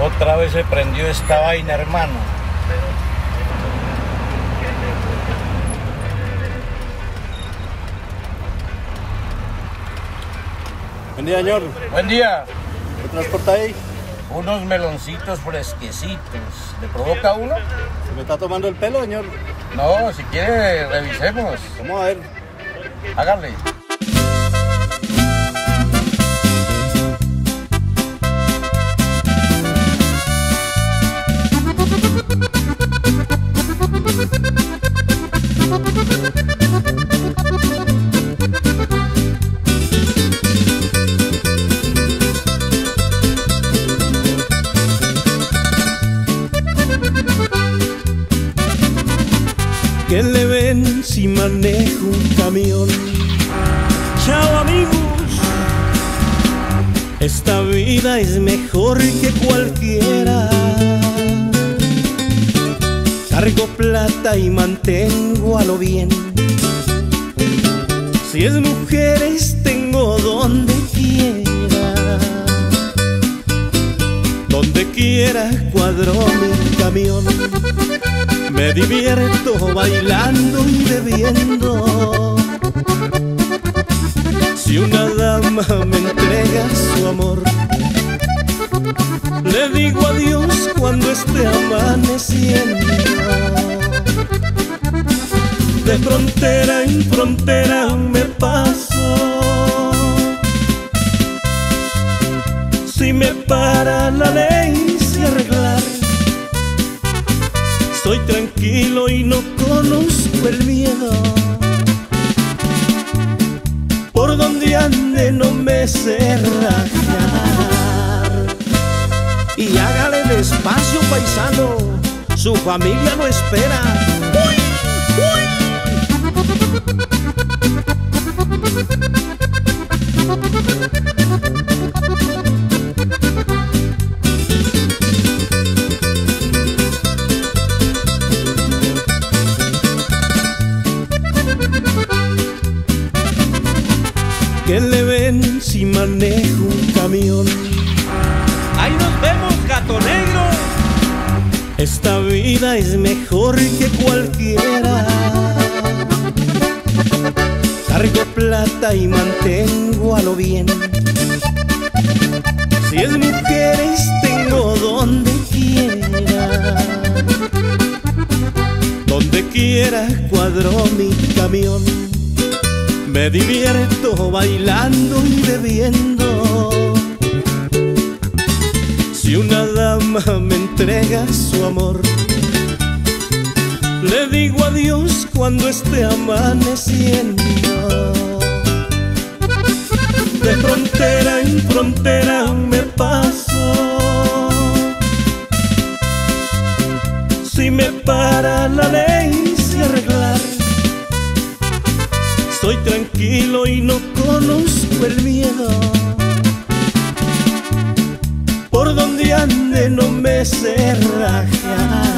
Otra vez se prendió esta vaina, hermano. Buen día, señor. Buen día. ¿Qué transporta ahí? Unos meloncitos fresquecitos. ¿Le provoca uno? ¿Se me está tomando el pelo, señor? No, si quiere, revisemos. Vamos a ver. Hágale. ¿Qué le ven si manejo un camión? Chao amigos, esta vida es mejor que cualquiera. Cargo plata y mantengo a lo bien. Si es mujeres tengo donde quiera. Donde quiera cuadro mi camión. Me divierto bailando y bebiendo. Si una dama me entrega su amor, le digo adiós cuando esté amaneciendo. De frontera en frontera me paso. Si me para la ley se arreglar, soy tranquilo y no conozco el miedo. Por donde ande no me sé rajar. Y hágale despacio, paisano, su familia lo espera. ¡Uy! ¿Qué le ven si manejo un camión? ¡Ahí nos vemos, Gato Negro! Esta vida es mejor que cualquiera. Cargo plata y mantengo a lo bien. Si es mujeres tengo donde quiera. Donde quiera cuadro mi camión. Me divierto bailando y bebiendo. Si una dama me entrega su amor, le digo adiós cuando esté amaneciendo. De frontera en frontera me paso. Si me para la ley se arreglar, soy tranquilo y no conozco el miedo. Por donde ande no me sé rajar.